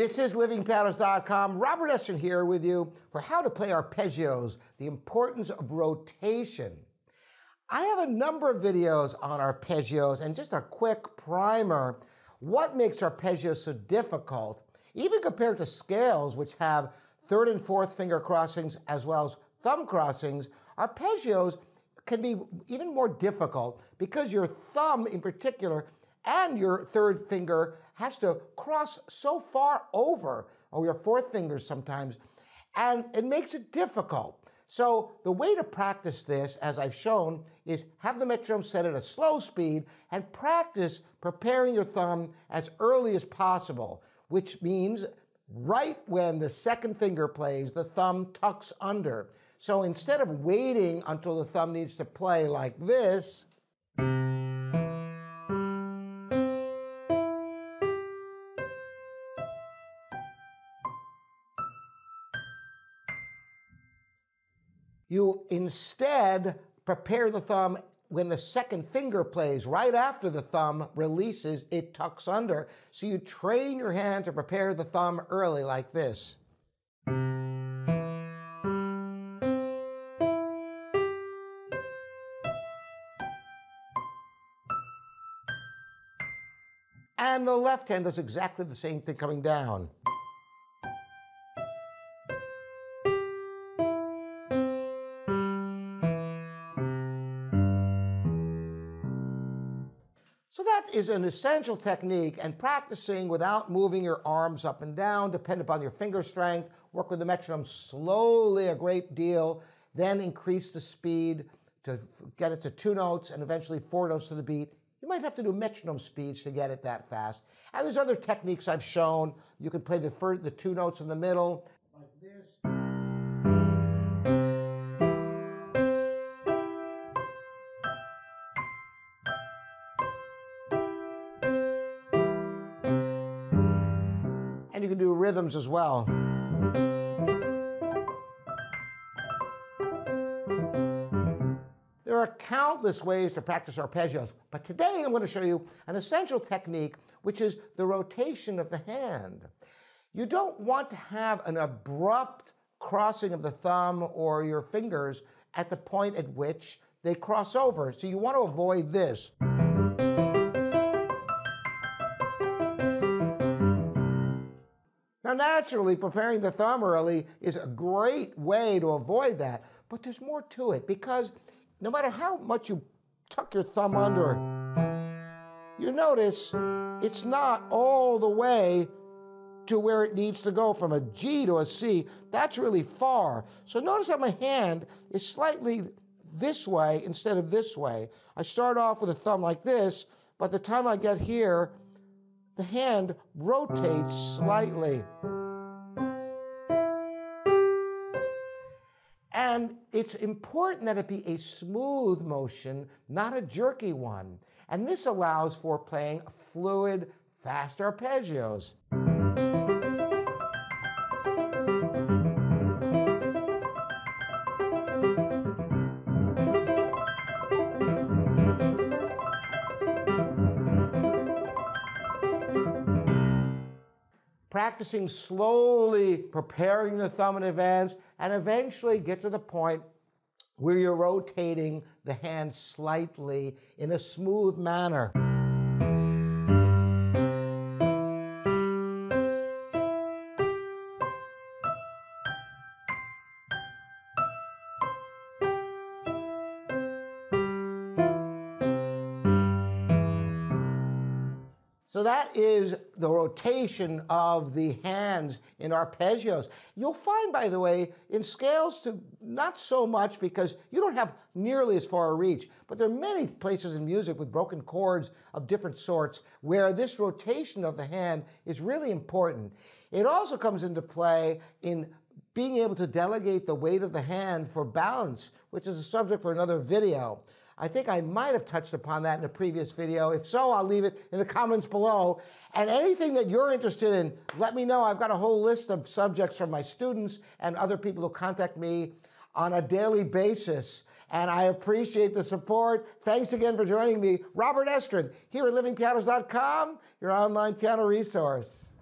This is LivingPianos.com. Robert Estrin here with you for how to play arpeggios, the importance of rotation. I have a number of videos on arpeggios and just a quick primer. What makes arpeggios so difficult, even compared to scales, which have third and fourth finger crossings as well as thumb crossings? Arpeggios can be even more difficult because your thumb in particular and your third finger has to cross so far over, or your fourth finger sometimes, and it makes it difficult. So the way to practice this, as I've shown, is have the metronome set at a slow speed and practice preparing your thumb as early as possible, which means right when the second finger plays, the thumb tucks under. So instead of waiting until the thumb needs to play like this, you instead prepare the thumb when the second finger plays. Right after the thumb releases, it tucks under. So you train your hand to prepare the thumb early like this. And the left hand does exactly the same thing coming down. So that is an essential technique, and practicing without moving your arms up and down, depend upon your finger strength, work with the metronome slowly a great deal, then increase the speed to get it to 2 notes and eventually 4 notes to the beat. You might have to do metronome speeds to get it that fast. And there's other techniques I've shown. You can play the 2 notes in the middle, like this. And you can do rhythms as well. There are countless ways to practice arpeggios, but today I'm going to show you an essential technique, which is the rotation of the hand. You don't want to have an abrupt crossing of the thumb or your fingers at the point at which they cross over. So you want to avoid this. Now, naturally, preparing the thumb early is a great way to avoid that, but there's more to it, because no matter how much you tuck your thumb under, you notice it's not all the way to where it needs to go, from a G to a C. That's really far. So notice how my hand is slightly this way instead of this way. I start off with a thumb like this. By the time I get here, the hand rotates slightly. And it's important that it be a smooth motion, not a jerky one. And this allows for playing fluid, fast arpeggios. Practicing slowly, preparing the thumb in advance, and eventually get to the point where you're rotating the hand slightly in a smooth manner. So that is the rotation of the hands in arpeggios. You'll find, by the way, in scales too, not so much, because you don't have nearly as far a reach, but there are many places in music with broken chords of different sorts where this rotation of the hand is really important. It also comes into play in being able to delegate the weight of the hand for balance, which is a subject for another video. I think I might have touched upon that in a previous video. If so, I'll leave it in the comments below. And anything that you're interested in, let me know. I've got a whole list of subjects from my students and other people who contact me on a daily basis. And I appreciate the support. Thanks again for joining me. Robert Estrin here at LivingPianos.com, your online piano resource.